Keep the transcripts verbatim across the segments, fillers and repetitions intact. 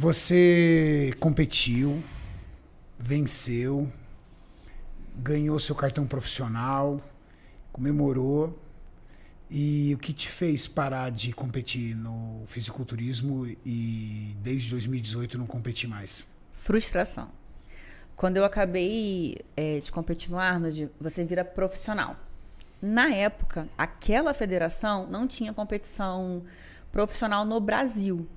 Você competiu, venceu, ganhou seu cartão profissional, comemorou. E o que te fez parar de competir no fisiculturismo e desde dois mil e dezoito não competir mais? Frustração. Quando eu acabei é, de competir no Arnold, você vira profissional. Na época, aquela federação não tinha competição profissional no Brasil.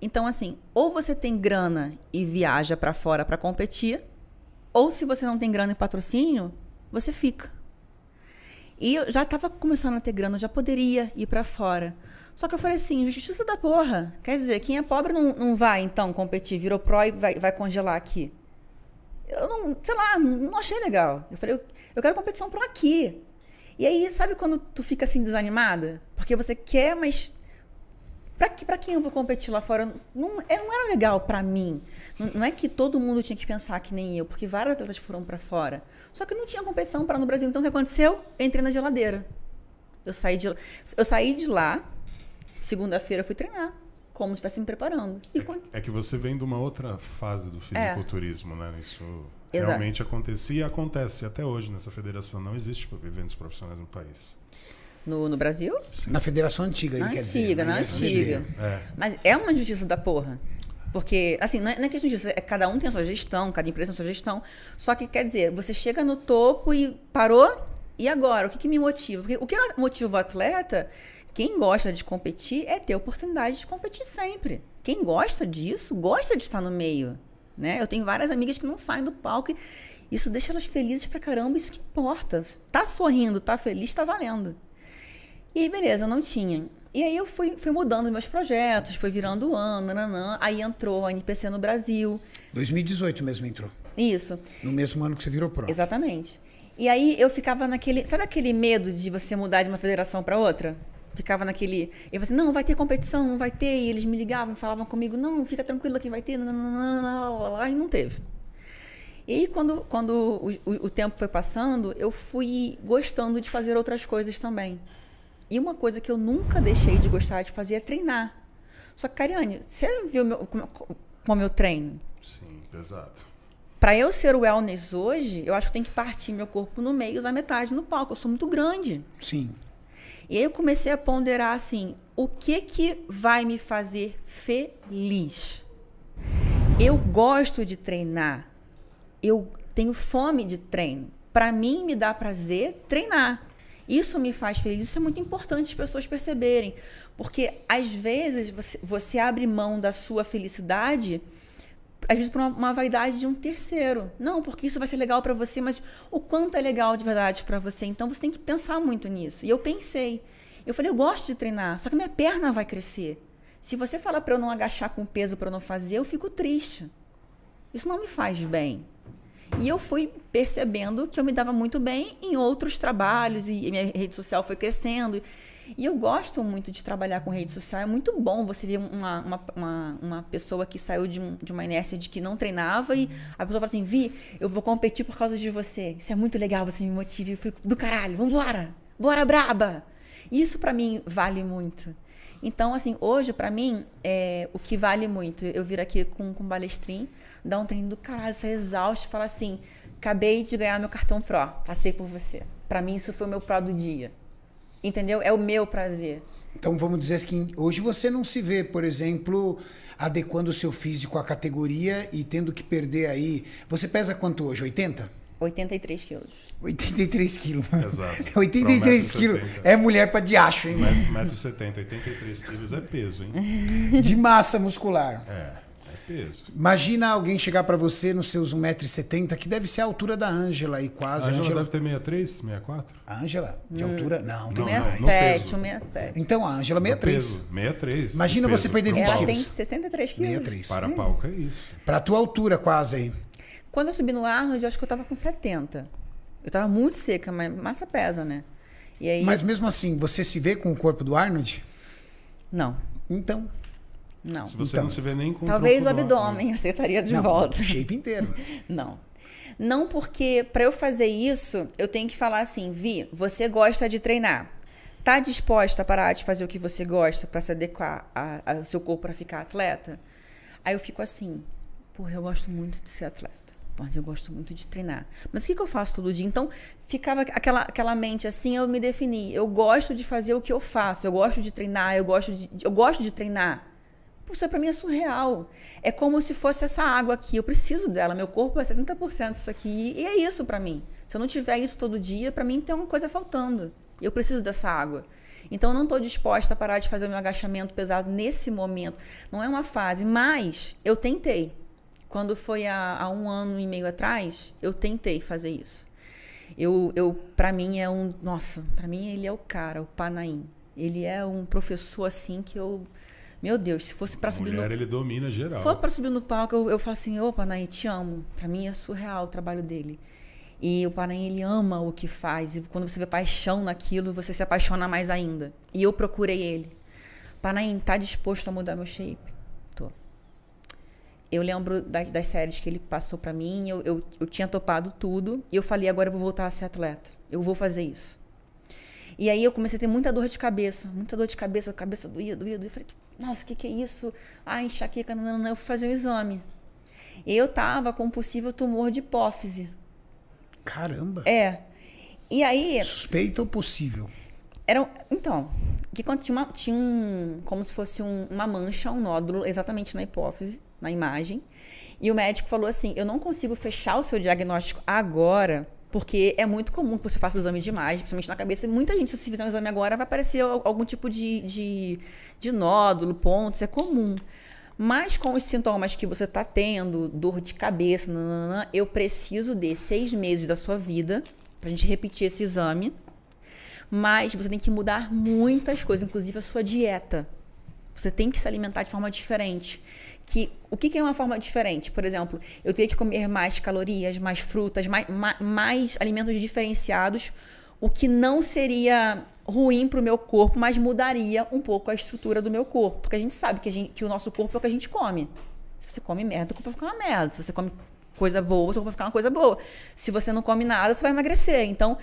Então, assim, ou você tem grana e viaja para fora para competir, ou se você não tem grana e patrocínio, você fica. E eu já estava começando a ter grana, eu já poderia ir para fora. Só que eu falei assim, justiça da porra. Quer dizer, quem é pobre não, não vai, então, competir, virou pró e vai, vai congelar aqui. Eu não, sei lá, não achei legal. Eu falei, eu, eu quero competição pró aqui. E aí, sabe quando tu fica assim desanimada? Porque você quer, mas... Pra, que, pra quem eu vou competir lá fora? Não, não era legal pra mim. Não, não é que todo mundo tinha que pensar que nem eu, porque vários atletas foram pra fora. Só que não tinha competição pra no Brasil. Então, o que aconteceu? Eu entrei na geladeira. Eu saí de, eu saí de lá, segunda-feira eu fui treinar, como se estivesse me preparando. E é, quando... é que você vem de uma outra fase do fisiculturismo, é. né? Isso Exato. realmente acontecia e acontece. Até hoje, nessa federação, não existe eventos profissionais no país. No, no Brasil? Sim. Na federação antiga, ele antiga, quer dizer. Né? Na antiga, na antiga. É. Mas é uma injustiça da porra. Porque, assim, não é, não é que é injustiça, é, cada um tem a sua gestão, cada empresa tem a sua gestão. Só que, quer dizer, você chega no topo e parou, e agora? O que, que me motiva? Porque o que motiva o atleta, quem gosta de competir, é ter a oportunidade de competir sempre. Quem gosta disso, gosta de estar no meio. Né? Eu tenho várias amigas que não saem do palco. E isso deixa elas felizes pra caramba, isso que importa. Tá sorrindo, tá feliz, tá valendo. E beleza, eu não tinha. E aí eu fui, fui mudando meus projetos, foi virando o ano, nananã. Aí entrou a N P C no Brasil. dois mil e dezoito mesmo entrou. Isso. No mesmo ano que você virou pró. Exatamente. E aí eu ficava naquele... Sabe aquele medo de você mudar de uma federação para outra? Ficava naquele... Eu falei assim, não, vai ter competição, não vai ter. E eles me ligavam, falavam comigo, não, fica tranquila que vai ter, nananã, e não teve. E aí quando, quando o, o, o tempo foi passando, eu fui gostando de fazer outras coisas também. E uma coisa que eu nunca deixei de gostar de fazer é treinar. Só que, Cariane, você viu meu, como, como eu treino? Sim, pesado. Para eu ser wellness hoje, eu acho que eu tenho que partir meu corpo no meio e usar metade no palco. Eu sou muito grande. Sim. E aí eu comecei a ponderar assim, o que que vai me fazer feliz? Eu gosto de treinar. Eu tenho fome de treino. Para mim, me dá prazer treinar. Isso me faz feliz, isso é muito importante as pessoas perceberem, porque às vezes você, você abre mão da sua felicidade, às vezes por uma, uma vaidade de um terceiro. Não, porque isso vai ser legal para você, mas o quanto é legal de verdade para você? Então você tem que pensar muito nisso. E eu pensei, eu falei, eu gosto de treinar, só que minha perna vai crescer. Se você falar para eu não agachar com peso, para eu não fazer, eu fico triste. Isso não me faz bem. E eu fui percebendo que eu me dava muito bem em outros trabalhos e minha rede social foi crescendo. E eu gosto muito de trabalhar com rede social. É muito bom você ver uma, uma, uma, uma pessoa que saiu de, um, de uma inércia de que não treinava e a pessoa fala assim, Vi, eu vou competir por causa de você. Isso é muito legal, você me motiva. Eu fico, do caralho, vambora, bora braba. Isso pra mim vale muito. Então, assim, hoje, pra mim, é, o que vale muito, eu vir aqui com, com balestrinho, dar um treino do caralho, sair exausto e falar assim, acabei de ganhar meu cartão pró, passei por você. Pra mim, isso foi o meu pró do dia. Entendeu? É o meu prazer. Então, vamos dizer que hoje você não se vê, por exemplo, adequando o seu físico à categoria e tendo que perder aí... Você pesa quanto hoje? oitenta? oitenta e três quilos. oitenta e três quilos. Exato. oitenta e três quilos. É mulher pra diacho, hein? um metro e setenta, oitenta e três quilos é peso, hein? De massa muscular. É, é peso. Imagina alguém chegar pra você nos seus um metro e setenta, que deve ser a altura da Ângela aí, quase. A Ângela deve ter sessenta e três, sessenta e quatro? A Ângela? De hum. altura? Não, tem sessenta e sete, um sessenta e sete. Então, a Ângela, sessenta e três. sessenta e três. Imagina você perder vinte quilos. Ela tem sessenta e três quilos. sessenta e três. Para palco, é isso. Pra tua altura, quase aí. Quando eu subi no Arnold, eu acho que eu tava com setenta. Eu tava muito seca, mas massa pesa, né? E aí... Mas mesmo assim, você se vê com o corpo do Arnold? Não. Então? Não. Se você então. não se vê nem com Talvez o Talvez o abdômen, do... aceitaria de não, volta. O shape inteiro. Não. Não porque, pra eu fazer isso, eu tenho que falar assim, Vi, você gosta de treinar. Tá disposta a parar de fazer o que você gosta pra se adequar ao seu corpo pra ficar atleta? Aí eu fico assim, porra, eu gosto muito de ser atleta, mas eu gosto muito de treinar. Mas o que, que eu faço todo dia? Então, ficava aquela, aquela mente assim, eu me defini. Eu gosto de fazer o que eu faço, eu gosto de treinar, eu gosto de, eu gosto de treinar. Isso pra mim é surreal. É como se fosse essa água aqui, eu preciso dela, meu corpo é setenta por cento disso aqui, e é isso pra mim. Se eu não tiver isso todo dia, pra mim tem uma coisa faltando. Eu preciso dessa água. Então, eu não estou disposta a parar de fazer o meu agachamento pesado nesse momento. Não é uma fase, mas eu tentei. Quando foi há, há um ano e meio atrás, eu tentei fazer isso. Eu, eu, para mim, é um... Nossa, para mim, ele é o cara, o Panaim. Ele é um professor, assim, que eu... Meu Deus, se fosse para subir no... Mulher, ele domina geral. Se fosse para subir no palco, eu, eu falo assim, ô, Panaim, te amo. Para mim, é surreal o trabalho dele. E o Panaim, ele ama o que faz. E quando você vê paixão naquilo, você se apaixona mais ainda. E eu procurei ele. Panaim, tá disposto a mudar meu shape? Tô. Eu lembro das, das séries que ele passou pra mim. Eu, eu, eu tinha topado tudo. E eu falei, agora eu vou voltar a ser atleta. Eu vou fazer isso. E aí eu comecei a ter muita dor de cabeça. Muita dor de cabeça. Cabeça doía, doía, doía. Eu falei, nossa, o que, que é isso? Ai, enxaqueca. Não, não, não. Eu fui fazer um exame. E eu tava com um possível tumor de hipófise. Caramba! É. E aí... Suspeita ou possível? Era, então, que quando tinha, uma, tinha um, como se fosse um, uma mancha, um nódulo, exatamente na hipófise, na imagem. E o médico falou assim, eu não consigo fechar o seu diagnóstico agora, porque é muito comum que você faça exame de imagem, principalmente na cabeça. E muita gente, se fizer um exame agora, vai aparecer algum tipo de, de, de nódulo, pontos, é comum. Mas com os sintomas que você está tendo, dor de cabeça, nanana, eu preciso de seis meses da sua vida para a gente repetir esse exame. Mas você tem que mudar muitas coisas, inclusive a sua dieta. Você tem que se alimentar de forma diferente. Que, o que, que é uma forma diferente? Por exemplo, eu teria que comer mais calorias, mais frutas, mais, mais alimentos diferenciados, o que não seria ruim para o meu corpo, mas mudaria um pouco a estrutura do meu corpo. Porque a gente sabe que, a gente, que o nosso corpo é o que a gente come. Se você come merda, o corpo vai ficar uma merda. Se você come coisa boa, o corpo vai ficar uma coisa boa. Se você não come nada, você vai emagrecer. Então,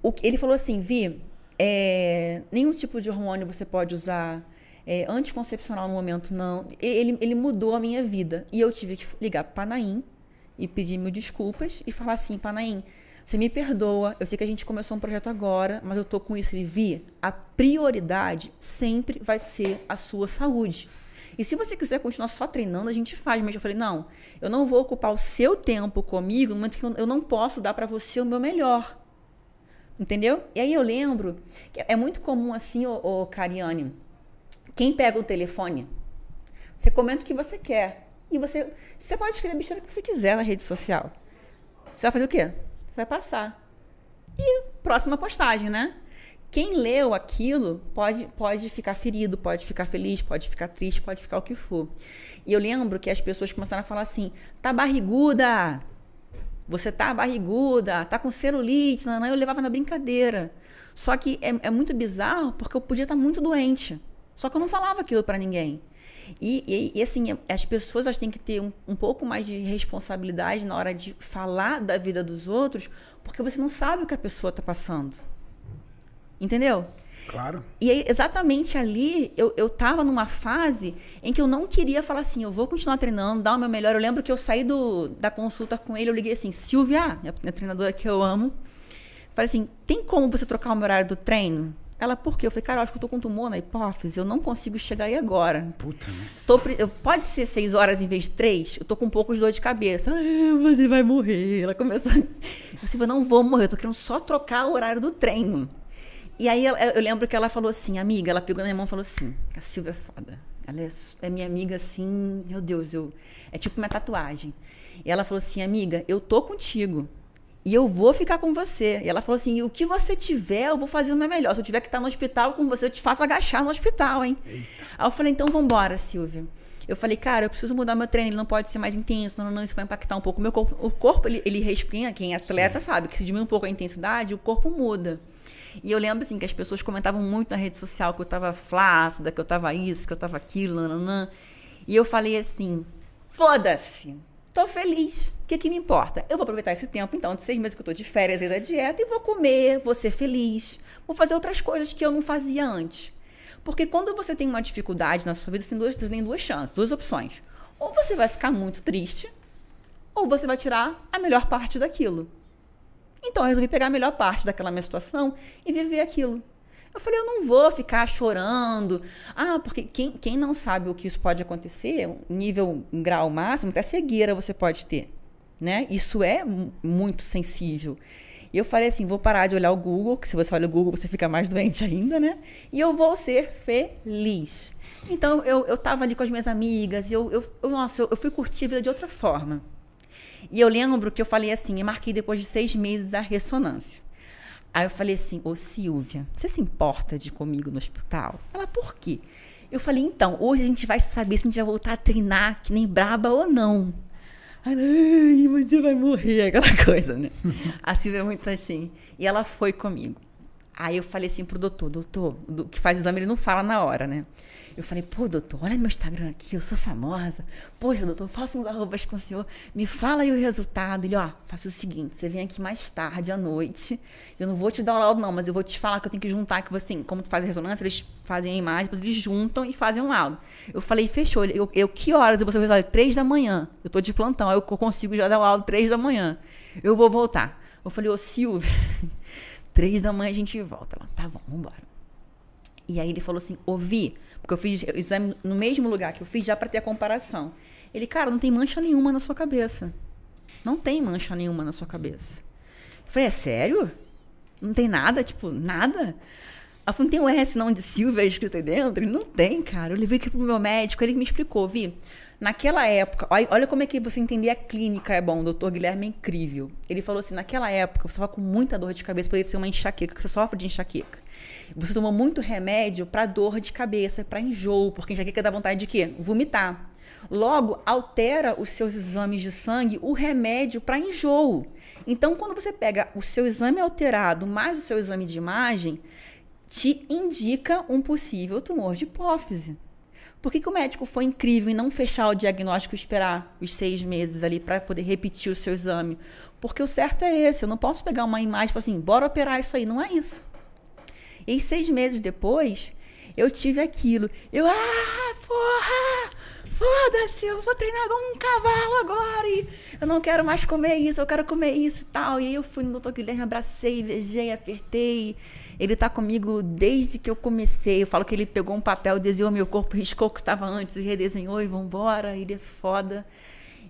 o, ele falou assim, Vi, é, nenhum tipo de hormônio você pode usar, é, anticoncepcional no momento não. Ele, ele mudou a minha vida. E eu tive que ligar para o Panaim e pedir mil desculpas e falar assim, Panaim, você me perdoa, eu sei que a gente começou um projeto agora, mas eu tô com isso. Ele, Vi, a prioridade sempre vai ser a sua saúde. E se você quiser continuar só treinando, a gente faz. Mas eu falei, não, eu não vou ocupar o seu tempo comigo no momento que eu não posso dar para você o meu melhor. Entendeu? E aí eu lembro, que é muito comum assim, ô, ô Cariane, quem pega o telefone, você comenta o que você quer. E você, você pode escrever a besteira que você quiser na rede social. Você vai fazer o quê? Vai passar. E próxima postagem, né? Quem leu aquilo pode, pode ficar ferido, pode ficar feliz, pode ficar triste, pode ficar o que for. E eu lembro que as pessoas começaram a falar assim, tá barriguda, você tá barriguda, tá com celulite, nanã. Eu levava na brincadeira. Só que é, é muito bizarro porque eu podia estar muito doente. Só que eu não falava aquilo pra ninguém. E, e, e assim, as pessoas elas têm que ter um, um pouco mais de responsabilidade na hora de falar da vida dos outros, porque você não sabe o que a pessoa está passando. Entendeu? Claro. E aí, exatamente ali, eu, eu tava numa fase em que eu não queria falar assim, eu vou continuar treinando, dar o meu melhor. Eu lembro que eu saí do, da consulta com ele, eu liguei assim, Silvia, minha, minha treinadora que eu amo, falei assim, tem como você trocar o meu horário do treino? Ela, por quê? Eu falei, cara, eu acho que eu tô com tumor na hipófise, eu não consigo chegar aí agora. Puta, né? Tô, eu, pode ser seis horas em vez de três? Eu tô com um pouco de dor de cabeça. Ah, você vai morrer. Ela começou... Eu disse, eu não vou morrer, eu tô querendo só trocar o horário do treino. E aí, eu, eu lembro que ela falou assim, amiga, ela pegou na minha mão e falou assim, a Silvia é foda. Ela é, é minha amiga, assim, meu Deus, eu... É tipo minha tatuagem. E ela falou assim, amiga, eu tô contigo. E eu vou ficar com você. E ela falou assim, o que você tiver, eu vou fazer o meu melhor. Se eu tiver que estar no hospital com você, eu te faço agachar no hospital, hein? Eita. Aí eu falei, então vamos embora, Silvia. Eu falei, cara, eu preciso mudar meu treino, ele não pode ser mais intenso, não, não, isso vai impactar um pouco o meu corpo. O corpo, ele, ele respinga, quem é atleta Sim. sabe, que se diminui um pouco a intensidade, o corpo muda. E eu lembro, assim, que as pessoas comentavam muito na rede social que eu tava flácida, que eu tava isso, que eu tava aquilo, nananã. E eu falei assim, foda-se. Tô feliz, o que, que me importa? Eu vou aproveitar esse tempo, então, de seis meses que eu tô de férias e da dieta, e vou comer, vou ser feliz, vou fazer outras coisas que eu não fazia antes. Porque quando você tem uma dificuldade na sua vida, você tem duas, tem duas chances, duas opções. Ou você vai ficar muito triste, ou você vai tirar a melhor parte daquilo. Então, eu resolvi pegar a melhor parte daquela minha situação e viver aquilo. Eu falei, eu não vou ficar chorando. Ah, porque quem, quem não sabe o que isso pode acontecer, nível, um grau máximo, até cegueira você pode ter, né? Isso é muito sensível. E eu falei assim, vou parar de olhar o Google, que se você olha o Google, você fica mais doente ainda, né? E eu vou ser feliz. Então, eu, eu tava ali com as minhas amigas, e eu, eu, eu, nossa, eu, eu fui curtir a vida de outra forma. E eu lembro que eu falei assim, eu marquei depois de seis meses a ressonância. Aí eu falei assim, ô Silvia, você se importa de ir comigo no hospital? Ela, por quê? Eu falei, então, hoje a gente vai saber se a gente vai voltar a treinar que nem braba ou não. Ela, ai, você vai morrer, aquela coisa, né? A Silvia é muito assim. E ela foi comigo. Aí eu falei assim pro doutor, doutor, do, que faz o exame, ele não fala na hora, né? Eu falei, pô, doutor, olha meu Instagram aqui, eu sou famosa. Poxa, doutor, faça uns arrobas com o senhor, me fala aí o resultado. Ele, ó, faça o seguinte, você vem aqui mais tarde, à noite, eu não vou te dar o laudo não, mas eu vou te falar que eu tenho que juntar, que assim, como tu faz a ressonância, eles fazem a imagem, depois eles juntam e fazem um laudo. Eu falei, fechou. Eu, eu que horas eu vou saber o resultado? Três da manhã, eu tô de plantão, eu consigo já dar o laudo três da manhã. Eu vou voltar. Eu falei, ô Silvia, três da manhã a gente volta. Ela, tá bom, vambora. E aí ele falou assim, ouvi, porque eu fiz o exame no mesmo lugar que eu fiz já para ter a comparação. Ele, cara, não tem mancha nenhuma na sua cabeça. Não tem mancha nenhuma na sua cabeça. Eu falei, é sério? Não tem nada? Tipo, nada? Ela falou, não tem um S não de Silvia escrito aí dentro? Ele, não tem, cara. Eu levei aqui pro meu médico, ele me explicou, Vi. Naquela época, olha como é que você entender a clínica é bom, o doutor Guilherme é incrível. Ele falou assim, naquela época, você estava com muita dor de cabeça, poderia ser uma enxaqueca, que você sofre de enxaqueca. Você tomou muito remédio para dor de cabeça, para enjoo, porque enxaqueca dá vontade de quê? Vomitar. Logo, altera os seus exames de sangue o remédio para enjoo. Então, quando você pega o seu exame alterado mais o seu exame de imagem, te indica um possível tumor de hipófise. Por que que o médico foi incrível em não fechar o diagnóstico e esperar os seis meses ali para poder repetir o seu exame? Porque o certo é esse, eu não posso pegar uma imagem e falar assim, bora operar isso aí, não é isso. E seis meses depois, eu tive aquilo. Eu, ah, porra, foda-se, eu vou treinar como um cavalo agora. E eu não quero mais comer isso, eu quero comer isso e tal. E aí eu fui no doutor Guilherme, abracei, beijei, apertei. Ele tá comigo desde que eu comecei. Eu falo que ele pegou um papel, desenhou meu corpo, riscou o que estava antes e redesenhou e vambora. Ele é foda.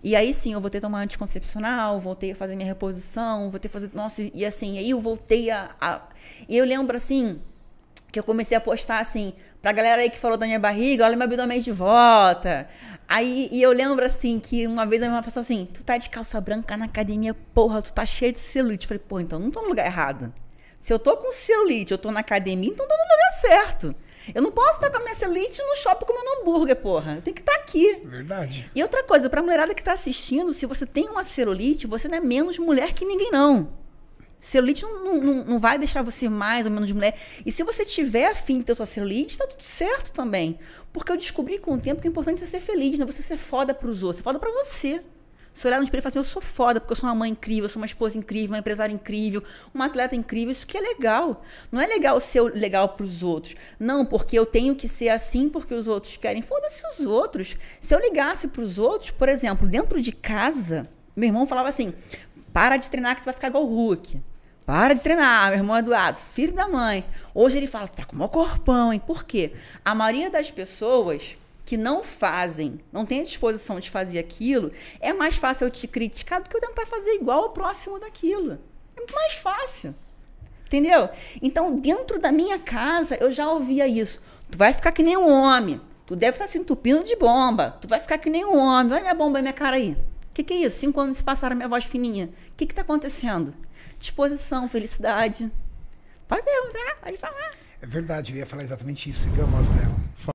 E aí sim, eu voltei a tomar anticoncepcional, voltei a fazer minha reposição, voltei a fazer... Nossa, e assim, aí eu voltei a... a... E eu lembro, assim, que eu comecei a postar, assim, pra galera aí que falou da minha barriga, olha meu abdômen de volta. Aí, e eu lembro, assim, que uma vez a minha mãe falou assim, tu tá de calça branca na academia, porra, tu tá cheia de celulite. Eu falei, pô, então não tô no lugar errado. Se eu tô com celulite, eu tô na academia, então tô no lugar certo. Eu não posso estar com a minha celulite no shopping comendo hambúrguer, porra. Eu tenho que estar aqui. Verdade. E outra coisa, pra mulherada que tá assistindo, se você tem uma celulite, você não é menos mulher que ninguém, não. Celulite não, não, não vai deixar você mais ou menos mulher. E se você tiver afim de ter sua celulite, tá tudo certo também. Porque eu descobri com o tempo que o importante é ser feliz, não é você ser foda pros outros, ser foda pra você. Se olhar no espelho e falar assim, eu sou foda, porque eu sou uma mãe incrível, eu sou uma esposa incrível, uma empresária incrível, uma atleta incrível, isso que é legal. Não é legal ser legal pros outros. Não, porque eu tenho que ser assim porque os outros querem. Foda-se os outros. Se eu ligasse pros outros, por exemplo, dentro de casa, meu irmão falava assim, para de treinar que tu vai ficar igual o Hulk. Para de treinar, meu irmão Eduardo, filho da mãe. Hoje ele fala, tá com o maior corpão, hein? Por quê? A maioria das pessoas... que não fazem, não tem a disposição de fazer aquilo, é mais fácil eu te criticar do que eu tentar fazer igual ao próximo daquilo. É muito mais fácil. Entendeu? Então, dentro da minha casa, eu já ouvia isso. Tu vai ficar que nem um homem. Tu deve estar se entupindo de bomba. Tu vai ficar que nem um homem. Olha minha bomba aí, minha cara aí. O que, que é isso? Cinco anos se passaram, minha voz fininha. O que está acontecendo? Disposição, felicidade. Pode perguntar, pode falar. É verdade, eu ia falar exatamente isso. Você viu a voz dela?